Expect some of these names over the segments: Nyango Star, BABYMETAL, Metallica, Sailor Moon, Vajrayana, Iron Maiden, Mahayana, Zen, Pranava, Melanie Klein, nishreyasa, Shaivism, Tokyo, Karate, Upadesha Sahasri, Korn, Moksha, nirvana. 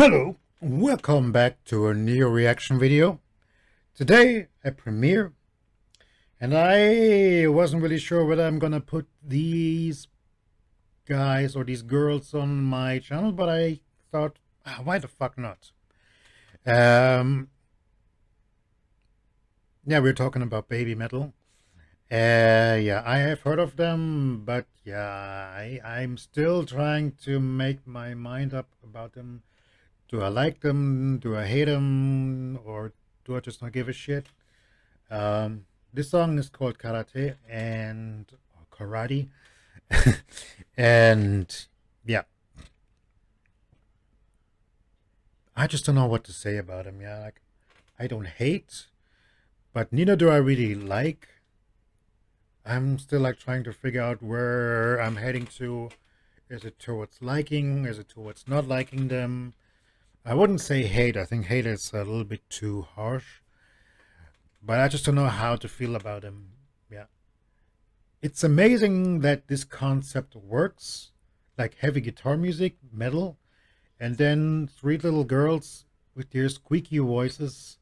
Hello, welcome back to a new reaction video. Today a premiere, and I wasn't really sure whether I'm gonna put these guys or these girls on my channel, but I thought, why the fuck not? Yeah, we're talking about BABYMETAL. Yeah, I have heard of them, but yeah, I'm still trying to make my mind up about them. Do I like them? Do I hate them? Or do I just not give a shit? This song is called Karate and Karate. And yeah, I just don't know what to say about them. Yeah, like, I don't hate, but neither do I really like. I'm still like trying to figure out where I'm heading to. Is it towards liking? Is it towards not liking them? I wouldn't say hate. I think hate is a little bit too harsh. But I just don't know how to feel about them. Yeah. It's amazing that this concept works. Like heavy guitar music, metal. And then three little girls with their squeaky voices.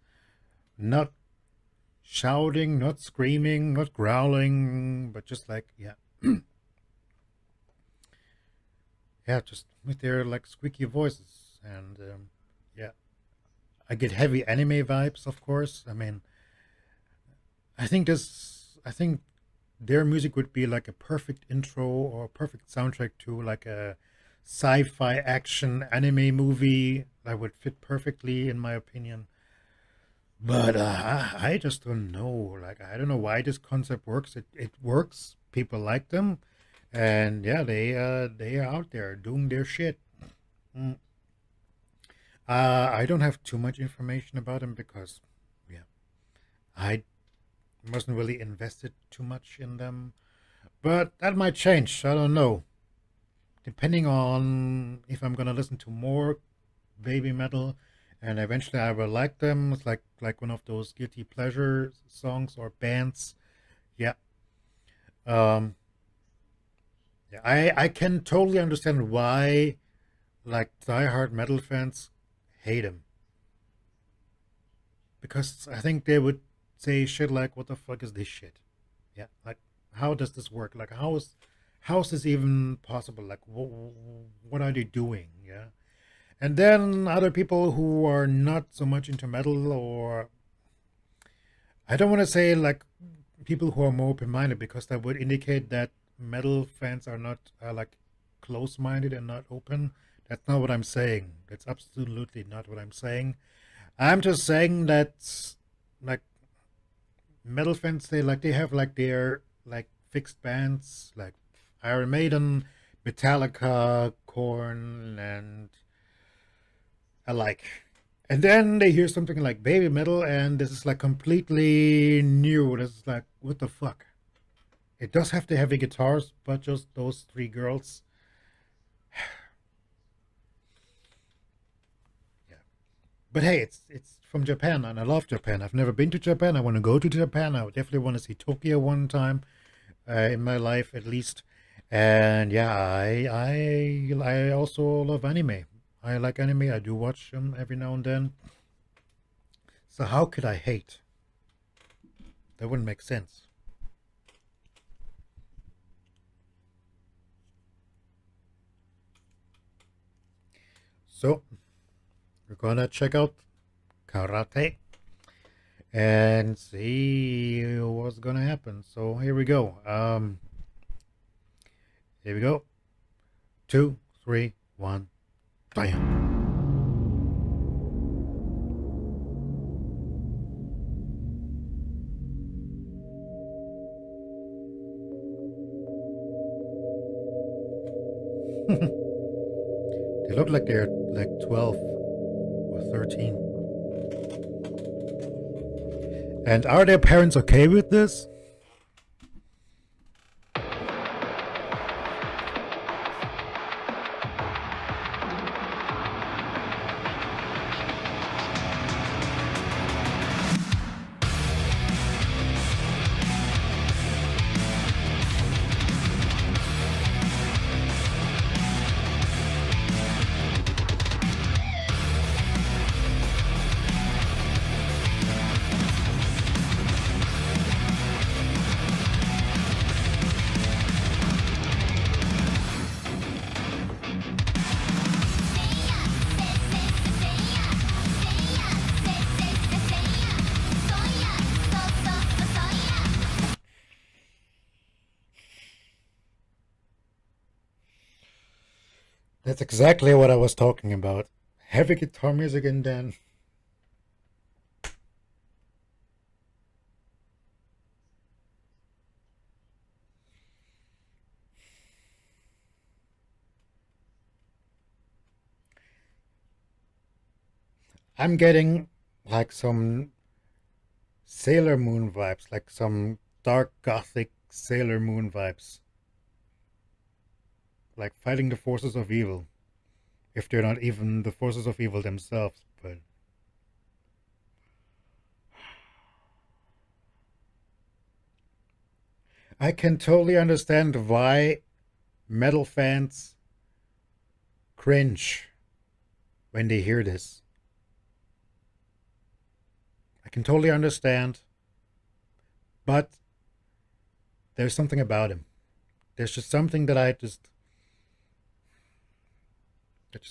Not shouting, not screaming, not growling. But just like, yeah. Yeah, just with their like squeaky voices. And yeah, I get heavy anime vibes, of course. I mean, I think their music would be like a perfect intro or a perfect soundtrack to like a sci-fi action anime movie. That would fit perfectly, in my opinion. But I just don't know. Like, I don't know why this concept works. It works. People like them, and yeah, they are out there doing their shit. I don't have too much information about them because, yeah, I wasn't really invested too much in them. But that might change, I don't know. Depending on if I'm gonna listen to more BABYMETAL, and eventually I will like them. It's like one of those guilty pleasure songs or bands. Yeah. Yeah, I can totally understand why like diehard metal fans hate him, because I think they would say shit like, what the fuck is this shit? Yeah, like, how does this work? Like, how is this even possible? Like, what are they doing? Yeah. And then other people who are not so much into metal, or I don't want to say like people who are more open-minded, because that would indicate that metal fans are not like close-minded and not open. That's not what I'm saying. That's absolutely not what I'm saying. I'm just saying that like metal fans, they have like their like fixed bands, like Iron Maiden, Metallica, Korn, and alike. And then they hear something like BABYMETAL, and this is like completely new. This is like, what the fuck? It does have the heavy guitars, but just those three girls. But hey, it's from Japan, and I love Japan. I've never been to Japan. I want to go to Japan. I definitely want to see Tokyo one time in my life, at least. And yeah, I also love anime. I like anime. I do watch them every now and then. So how could I hate? That wouldn't make sense. So we're gonna check out Karate and see what's gonna happen. So here we go. Here we go. 2, 3, 1, bam. They look like they're like 12. 13. And are their parents okay with this? That's exactly what I was talking about. Heavy guitar music and then... I'm getting like some Sailor Moon vibes, like some dark gothic Sailor Moon vibes. Like fighting the forces of evil. If they're not even the forces of evil themselves, but... I can totally understand why metal fans cringe when they hear this. I can totally understand, but there's something about him. There's just something that I just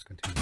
continue.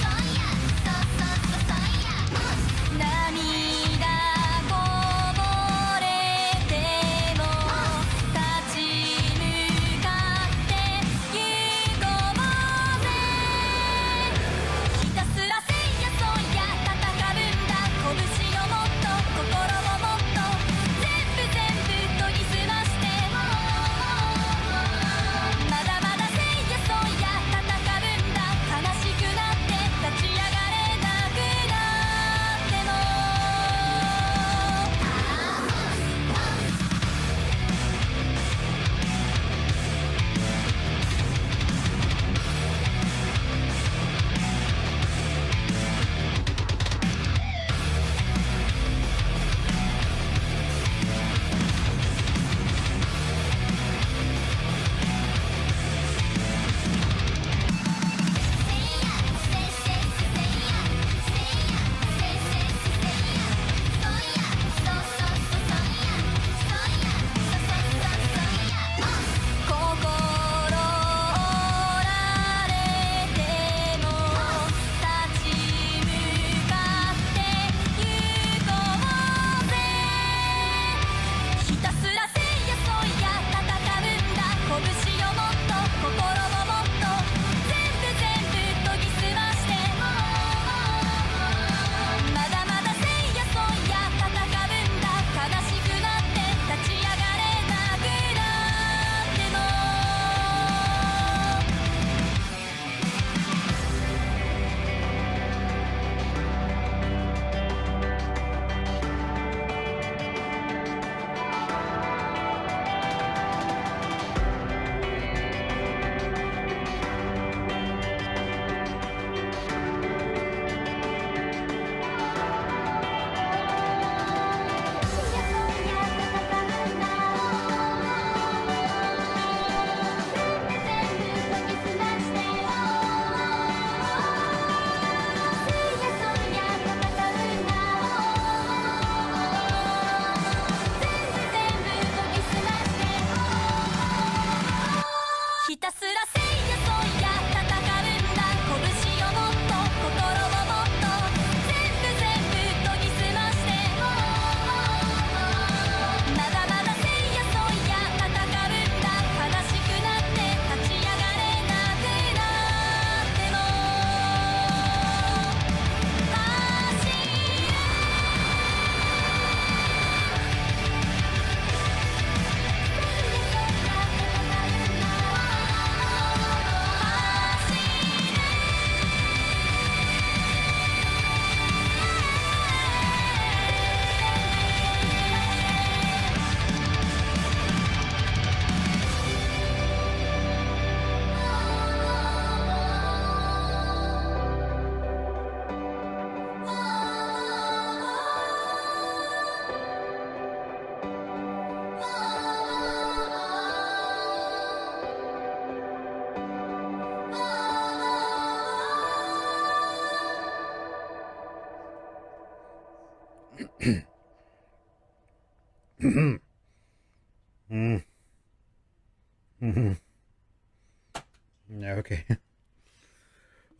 Okay.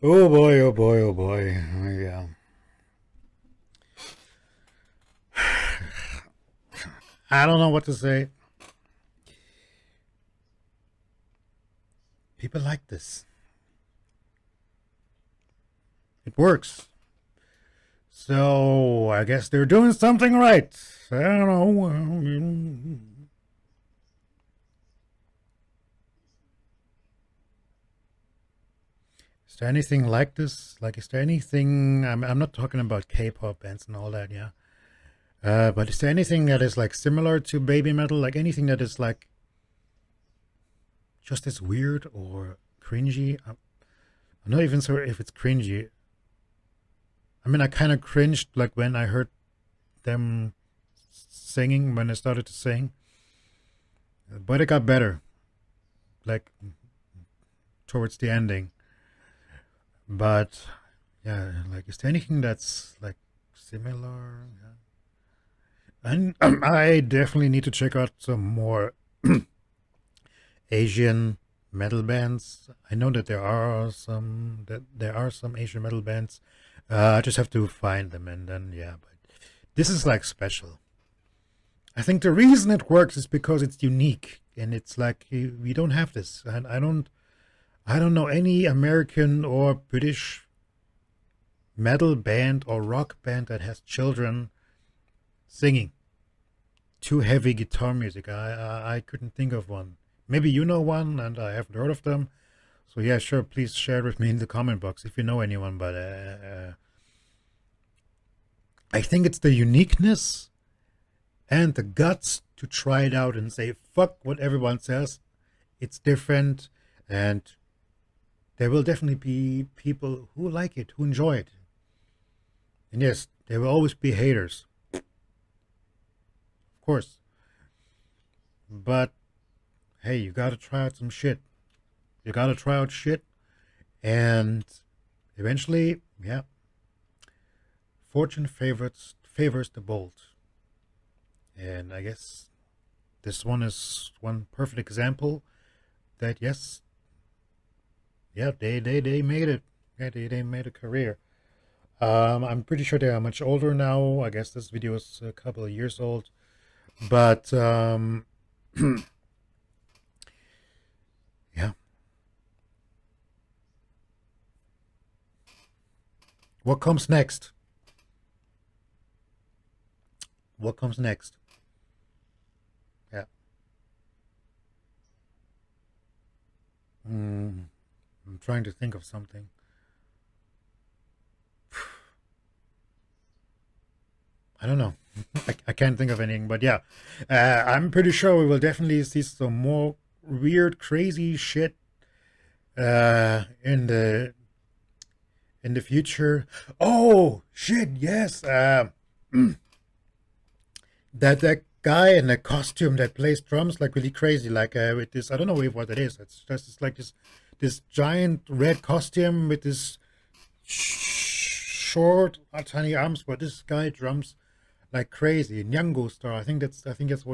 Oh boy, oh boy, oh boy. Oh yeah. I don't know what to say. People like this. It works. So I guess they're doing something right. I don't know. Is there anything like this? Like, is there anything, I'm not talking about K-pop bands and all that, yeah. But is there anything that is like similar to BABYMETAL? Like anything that is like just as weird or cringy? I'm not even sure if it's cringy. I mean, I kind of cringed like when I heard them singing, when they started to sing. But it got better, like towards the ending. But yeah, like, is there anything that's like similar? Yeah. And I definitely need to check out some more Asian metal bands. I know that there are some Asian metal bands. I just have to find them, and then yeah. But this is like special. I think the reason it works is because it's unique, and it's like we don't have this, and I don't know any American or British metal band or rock band that has children singing too heavy guitar music. I couldn't think of one. Maybe you know one, and I haven't heard of them. So yeah, sure, please share it with me in the comment box if you know anyone. But I think it's the uniqueness and the guts to try it out and say, fuck what everyone says. It's different, and there will definitely be people who like it, who enjoy it. And yes, there will always be haters, of course. But hey, you gotta try out some shit. You gotta try out shit. And eventually, yeah, fortune favors the bold. And I guess this one is one perfect example that, yes, yeah, they made it. Yeah, they made a career. I'm pretty sure they are much older now. I guess this video is a couple of years old, but yeah. What comes next? What comes next? Yeah. I'm trying to think of something. I don't know. I can't think of anything, but yeah. I'm pretty sure we will definitely see some more weird, crazy shit in the future. Oh shit, yes. That guy in a costume that plays drums like really crazy, like with this, I don't know what it is. It's just, it's like this giant red costume with this short, tiny arms, but this guy drums like crazy. Nyango Star, I think that's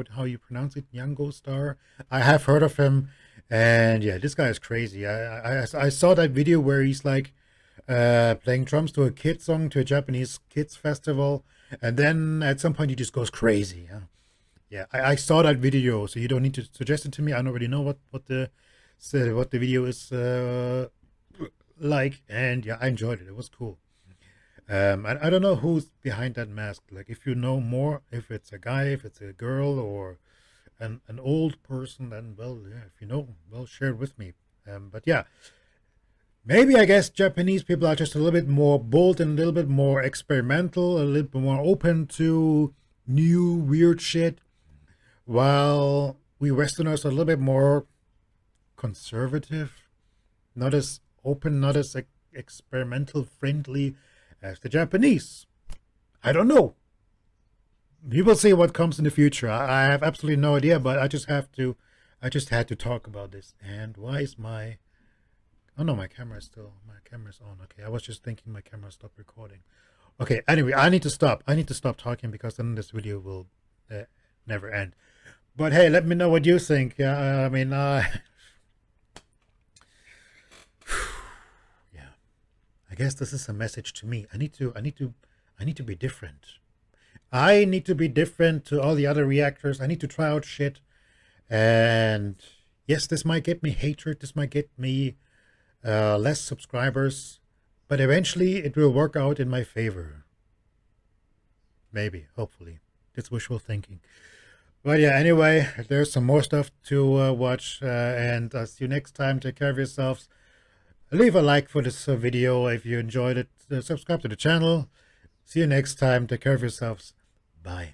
how you pronounce it. Nyango Star. I have heard of him, and yeah, this guy is crazy. I saw that video where he's like playing drums to a kid song, to a Japanese kids festival, and then at some point he just goes crazy. Yeah, yeah. I saw that video, so you don't need to suggest it to me. I already know what the video is like, and yeah, I enjoyed it. It was cool. I don't know who's behind that mask. Like, if you know more, if it's a guy, if it's a girl, or an old person, then well, yeah, if you know, well, share it with me. But yeah, maybe I guess Japanese people are just a little bit more bold and a little bit more experimental, a little bit more open to new weird shit, while we Westerners are a little bit more conservative, not as open, not as experimental friendly as the Japanese. I don't know. We will see what comes in the future. I have absolutely no idea, but I just had to talk about this. And why is my, oh no, my camera's on. Okay, I was just thinking my camera stopped recording. Okay, anyway, I need to stop talking, because then this video will never end. But hey, let me know what you think. I mean, I guess this is a message to me. I need to be different. I need to be different to all the other reactors. I need to try out shit. And yes, this might get me hatred. This might get me less subscribers. But eventually it will work out in my favor. Maybe, hopefully. That's wishful thinking. But yeah, anyway, there's some more stuff to watch. And I'll see you next time. Take care of yourselves. Leave a like for this video if you enjoyed it. Subscribe to the channel. See you next time. Take care of yourselves. Bye.